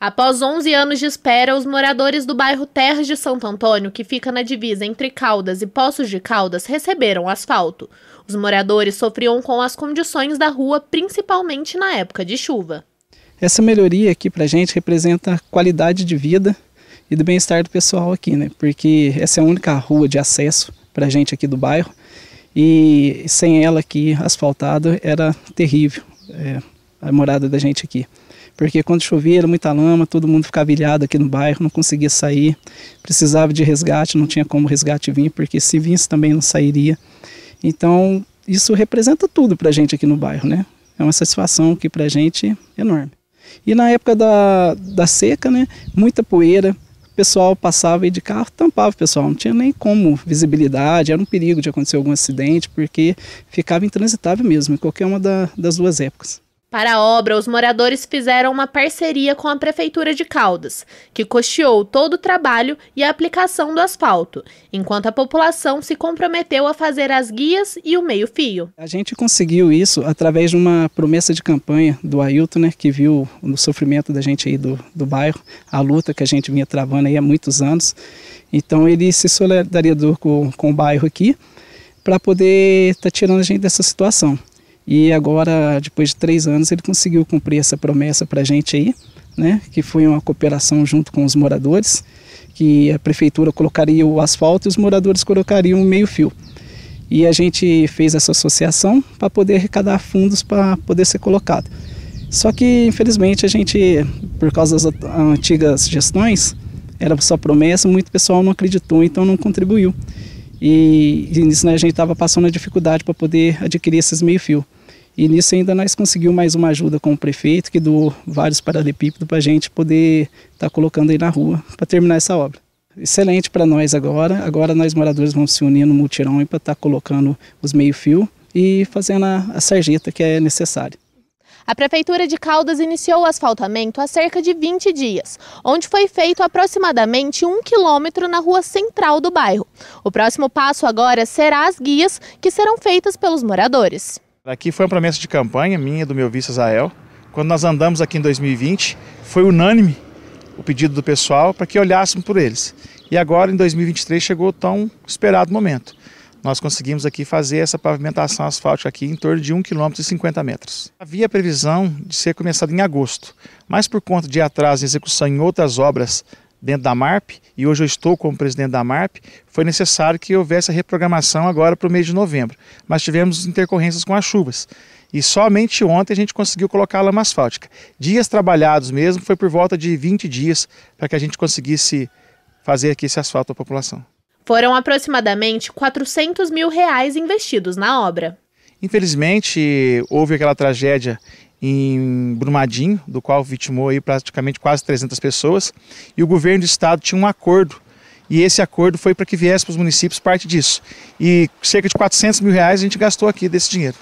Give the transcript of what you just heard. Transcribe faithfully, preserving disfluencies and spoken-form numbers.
Após onze anos de espera, os moradores do bairro Terras de Santo Antônio, que fica na divisa entre Caldas e Poços de Caldas, receberam asfalto. Os moradores sofriam com as condições da rua, principalmente na época de chuva. Essa melhoria aqui para a gente representa qualidade de vida e do bem-estar do pessoal aqui, né? Porque essa é a única rua de acesso para a gente aqui do bairro e sem ela aqui asfaltado era terrível é, a morada da gente aqui. Porque quando chovia era muita lama, todo mundo ficava ilhado aqui no bairro, não conseguia sair, precisava de resgate, não tinha como resgate vir, porque se vinsse também não sairia. Então isso representa tudo para a gente aqui no bairro, né? É uma satisfação que para a gente é enorme. E na época da, da seca, né, muita poeira, o pessoal passava aí de carro, tampava o pessoal, não tinha nem como visibilidade, era um perigo de acontecer algum acidente, porque ficava intransitável mesmo, em qualquer uma da, das duas épocas. Para a obra, os moradores fizeram uma parceria com a Prefeitura de Caldas, que custeou todo o trabalho e a aplicação do asfalto, enquanto a população se comprometeu a fazer as guias e o meio-fio. A gente conseguiu isso através de uma promessa de campanha do Ailton, né, que viu o sofrimento da gente aí do, do bairro, a luta que a gente vinha travando aí há muitos anos. Então ele se solidarizou com, com o bairro aqui para poder estar tá tirando a gente dessa situação. E agora, depois de três anos, ele conseguiu cumprir essa promessa para a gente aí, né? Que foi uma cooperação junto com os moradores, que a prefeitura colocaria o asfalto e os moradores colocariam o meio-fio. E a gente fez essa associação para poder arrecadar fundos para poder ser colocado. Só que, infelizmente, a gente, por causa das antigas gestões, era só promessa, muito pessoal não acreditou, então não contribuiu. E, e nisso, né, a gente estava passando a dificuldade para poder adquirir esses meio-fio. E nisso ainda nós conseguimos mais uma ajuda com o prefeito, que doou vários paralelepípedos para a gente poder estar tá colocando aí na rua para terminar essa obra. Excelente para nós agora. Agora nós moradores vamos se unir no multirão para estar tá colocando os meio-fio e fazendo a, a sarjeta que é necessária. A Prefeitura de Caldas iniciou o asfaltamento há cerca de vinte dias, onde foi feito aproximadamente um quilômetro na rua central do bairro. O próximo passo agora será as guias, que serão feitas pelos moradores. Aqui foi uma promessa de campanha minha, do meu vice Israel. Quando nós andamos aqui em dois mil e vinte, foi unânime o pedido do pessoal para que olhássemos por eles. E agora, em dois mil e vinte e três, chegou o tão esperado momento. Nós conseguimos aqui fazer essa pavimentação asfáltica aqui em torno de um quilômetro e cinquenta metros. Havia previsão de ser começado em agosto, mas por conta de atraso em execução em outras obras dentro da MARP, e hoje eu estou como presidente da MARP, foi necessário que houvesse a reprogramação agora para o mês de novembro. Mas tivemos intercorrências com as chuvas e somente ontem a gente conseguiu colocar a lama asfáltica. Dias trabalhados mesmo, foi por volta de vinte dias para que a gente conseguisse fazer aqui esse asfalto à população. Foram aproximadamente quatrocentos mil reais investidos na obra. Infelizmente, houve aquela tragédia em Brumadinho, do qual vitimou aí praticamente quase trezentas pessoas, e o governo do estado tinha um acordo, e esse acordo foi para que viesse para os municípios parte disso. E cerca de quatrocentos mil reais a gente gastou aqui desse dinheiro.